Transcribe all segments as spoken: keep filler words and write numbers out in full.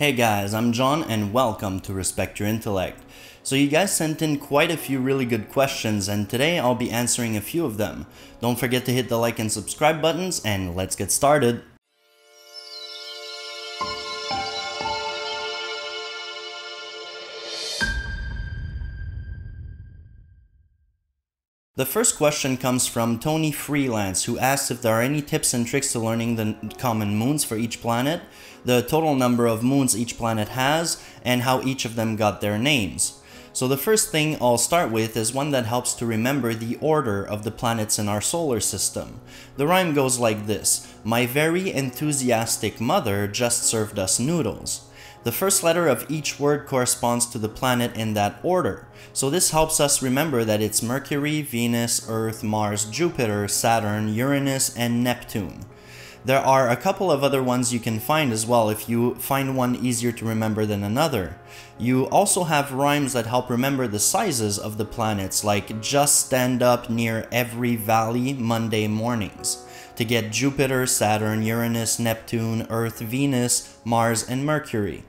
Hey guys, I'm John and welcome to Respect Your Intellect. So you guys sent in quite a few really good questions and today I'll be answering a few of them. Don't forget to hit the like and subscribe buttons and let's get started. The first question comes from Tony Freelance, who asks if there are any tips and tricks to learning the common moons for each planet, the total number of moons each planet has, and how each of them got their names. So the first thing I'll start with is one that helps to remember the order of the planets in our solar system. The rhyme goes like this: my very enthusiastic mother just served us noodles. The first letter of each word corresponds to the planet in that order, so this helps us remember that it's Mercury, Venus, Earth, Mars, Jupiter, Saturn, Uranus, and Neptune. There are a couple of other ones you can find as well if you find one easier to remember than another. You also have rhymes that help remember the sizes of the planets, like just stand up near every valley Monday mornings, to get Jupiter, Saturn, Uranus, Neptune, Earth, Venus, Mars, and Mercury.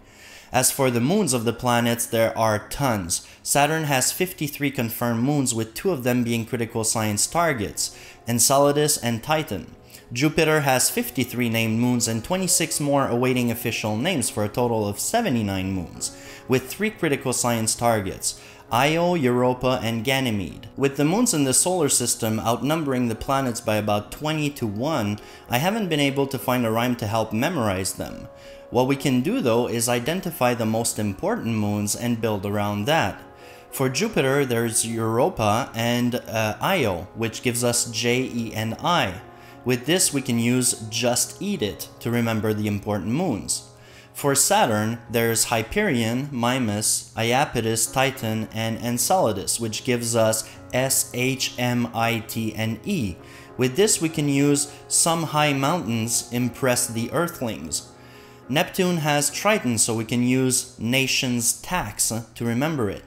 As for the moons of the planets, there are tons. Saturn has fifty-three confirmed moons, with two of them being critical science targets, Enceladus and Titan. Jupiter has fifty-three named moons and twenty-six more awaiting official names for a total of seventy-nine moons, with three critical science targets: Io, Europa, and Ganymede. With the moons in the solar system outnumbering the planets by about twenty to one, I haven't been able to find a rhyme to help memorize them. What we can do though is identify the most important moons and build around that. For Jupiter, there's Europa and uh, Io, which gives us J, E, and I. With this, we can use Just Eat It to remember the important moons. For Saturn, there's Hyperion, Mimas, Iapetus, Titan, and Enceladus, which gives us S, H, M, I, T, and E. With this, we can use Some High Mountains Impress the Earthlings. Neptune has Triton, so we can use Nation's Tax to remember it.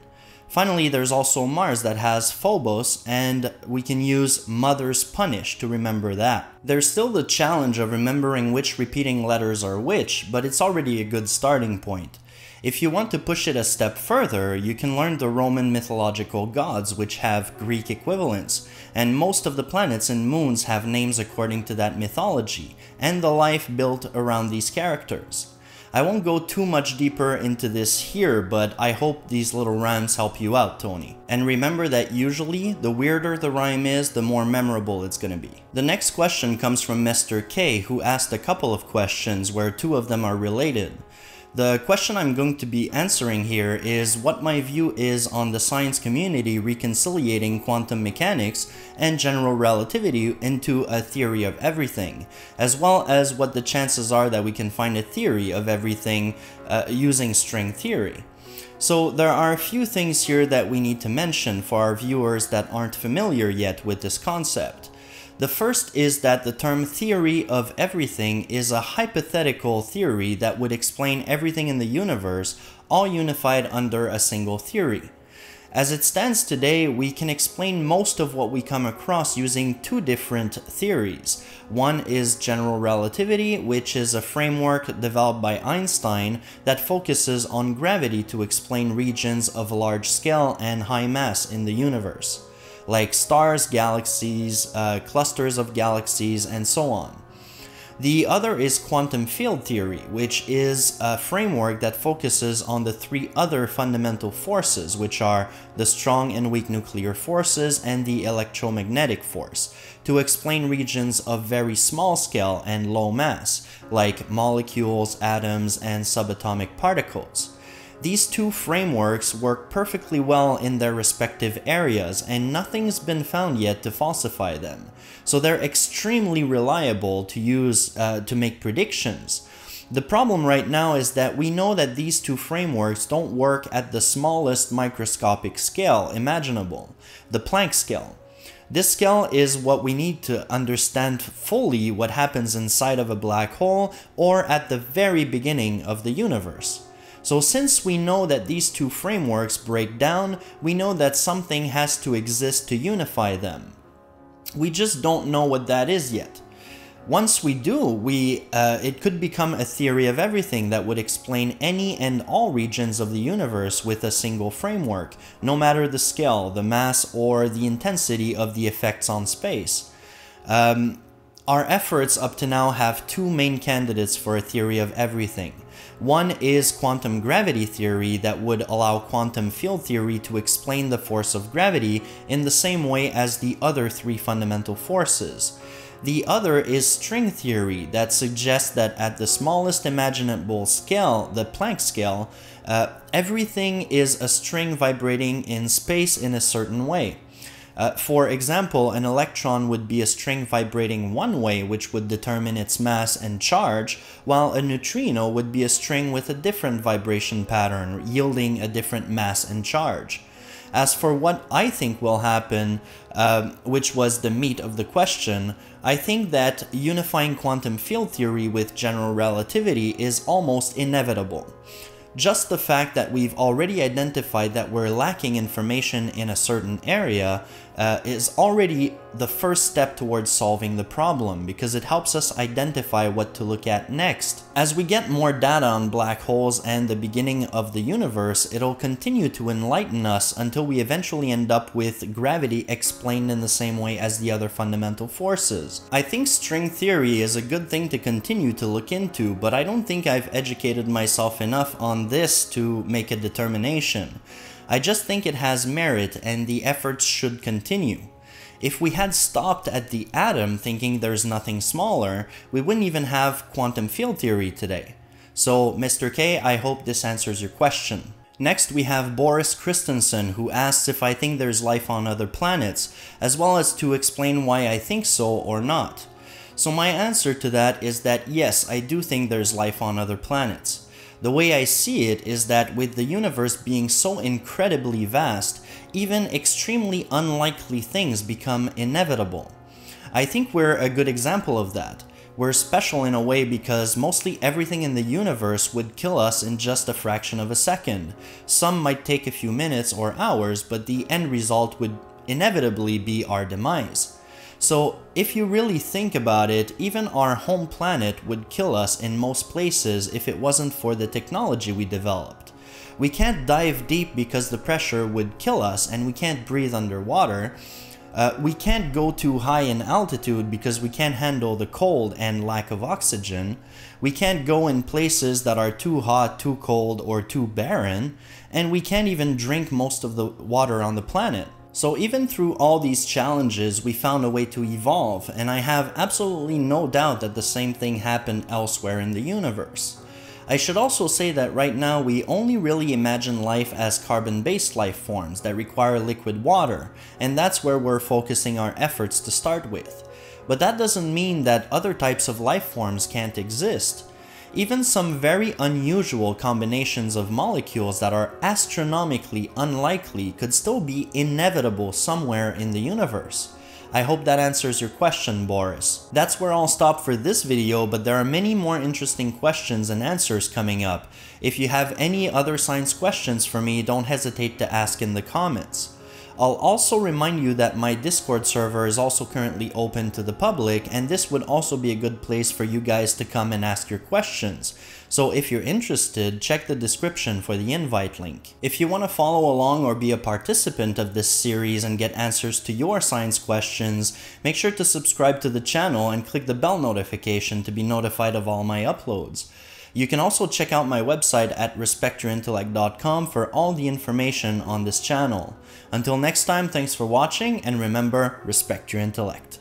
Finally, there's also Mars that has Phobos, and we can use Mother's Punish to remember that. There's still the challenge of remembering which repeating letters are which, but it's already a good starting point. If you want to push it a step further, you can learn the Roman mythological gods, which have Greek equivalents, and most of the planets and moons have names according to that mythology, and the life built around these characters. I won't go too much deeper into this here, but I hope these little rhymes help you out, Tony. And remember that usually, the weirder the rhyme is, the more memorable it's gonna be. The next question comes from Mister K, who asked a couple of questions where two of them are related. The question I'm going to be answering here is what my view is on the science community reconciliating quantum mechanics and general relativity into a theory of everything, as well as what the chances are that we can find a theory of everything uh, using string theory. So there are a few things here that we need to mention for our viewers that aren't familiar yet with this concept. The first is that the term theory of everything is a hypothetical theory that would explain everything in the universe, all unified under a single theory. As it stands today, we can explain most of what we come across using two different theories. One is general relativity, which is a framework developed by Einstein that focuses on gravity to explain regions of large scale and high mass in the universe, like stars, galaxies, uh, clusters of galaxies, and so on. The other is quantum field theory, which is a framework that focuses on the three other fundamental forces, which are the strong and weak nuclear forces and the electromagnetic force, to explain regions of very small scale and low mass, like molecules, atoms, and subatomic particles. These two frameworks work perfectly well in their respective areas, and nothing's been found yet to falsify them. So they're extremely reliable to use uh, to make predictions. The problem right now is that we know that these two frameworks don't work at the smallest microscopic scale imaginable, the Planck scale. This scale is what we need to understand fully what happens inside of a black hole or at the very beginning of the universe. So since we know that these two frameworks break down, we know that something has to exist to unify them. We just don't know what that is yet. Once we do, we, uh, it could become a theory of everything that would explain any and all regions of the universe with a single framework, no matter the scale, the mass, or the intensity of the effects on space. Um, our efforts up to now have two main candidates for a theory of everything. One is quantum gravity theory that would allow quantum field theory to explain the force of gravity in the same way as the other three fundamental forces. The other is string theory that suggests that at the smallest imaginable scale, the Planck scale, uh, everything is a string vibrating in space in a certain way. Uh, for example, an electron would be a string vibrating one way, which would determine its mass and charge, while a neutrino would be a string with a different vibration pattern, yielding a different mass and charge. As for what I think will happen, uh, which was the meat of the question, I think that unifying quantum field theory with general relativity is almost inevitable. Just the fact that we've already identified that we're lacking information in a certain area uh, is already the first step towards solving the problem, because it helps us identify what to look at next. As we get more data on black holes and the beginning of the universe, it'll continue to enlighten us until we eventually end up with gravity explained in the same way as the other fundamental forces. I think string theory is a good thing to continue to look into, but I don't think I've educated myself enough on this to make a determination. I just think it has merit and the efforts should continue. If we had stopped at the atom thinking there's nothing smaller, we wouldn't even have quantum field theory today. So, Mister K, I hope this answers your question. Next, we have Boris Christensen, who asks if I think there's life on other planets, as well as to explain why I think so or not. So my answer to that is that yes, I do think there's life on other planets. The way I see it is that with the universe being so incredibly vast, even extremely unlikely things become inevitable. I think we're a good example of that. We're special in a way because mostly everything in the universe would kill us in just a fraction of a second. Some might take a few minutes or hours, but the end result would inevitably be our demise. So, if you really think about it, even our home planet would kill us in most places if it wasn't for the technology we developed. We can't dive deep because the pressure would kill us, and we can't breathe underwater. Uh, we can't go too high in altitude because we can't handle the cold and lack of oxygen. We can't go in places that are too hot, too cold, or too barren. And we can't even drink most of the water on the planet. So even through all these challenges, we found a way to evolve, and I have absolutely no doubt that the same thing happened elsewhere in the universe. I should also say that right now we only really imagine life as carbon-based life forms that require liquid water, and that's where we're focusing our efforts to start with. But that doesn't mean that other types of life forms can't exist. Even some very unusual combinations of molecules that are astronomically unlikely could still be inevitable somewhere in the universe. I hope that answers your question, Boris. That's where I'll stop for this video, but there are many more interesting questions and answers coming up. If you have any other science questions for me, don't hesitate to ask in the comments. I'll also remind you that my Discord server is also currently open to the public, and this would also be a good place for you guys to come and ask your questions. So if you're interested, check the description for the invite link. If you want to follow along or be a participant of this series and get answers to your science questions, make sure to subscribe to the channel and click the bell notification to be notified of all my uploads. You can also check out my website at respect your intellect dot com for all the information on this channel. Until next time, thanks for watching, and remember, respect your intellect.